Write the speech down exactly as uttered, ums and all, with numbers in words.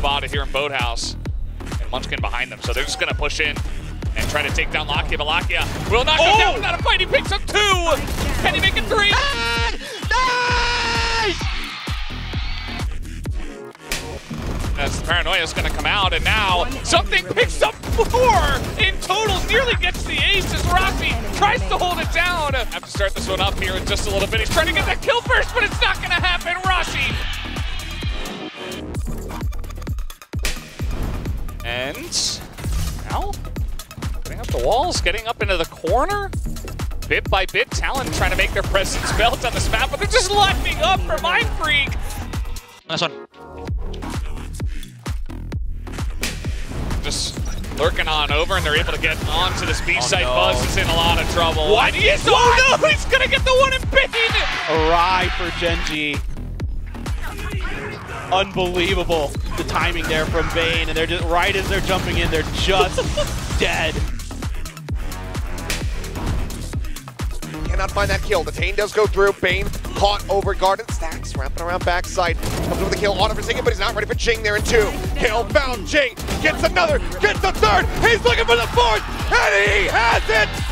spotted here in Boathouse. And Munchkin behind them. So they're just going to push in and try to take down Lockia. But Lockia will not go oh! down without a fight. He picks up two. Can he make it three? Ah! As Paranoia is going to come out, and now something picks up four in total, nearly gets the ace as Rocky tries to hold it down. I have to start this one up here in just a little bit. He's trying to get that kill first, but it's not going to happen. Rocky. And now, getting up the walls, getting up into the corner. Bit by bit, Talon trying to make their presence felt on this map, but they're just locking up for MindFreak. Nice one. Just lurking on over, and they're able to get onto this B site. Oh, no. Buzz is in a lot of trouble. Why do you so oh, no? He's gonna get the one and pin it! A ride for Gen G. Unbelievable the timing there from Bane, and they're just right as they're jumping in, they're just dead. Cannot find that kill. The Tane does go through. Bane caught over Garden Stacks, wrapping around backside. Comes with a kill on over Zing, but he's not ready for Jing there in two. Hale found Jing. Gets another, gets a third, he's looking for the fourth, and he has it!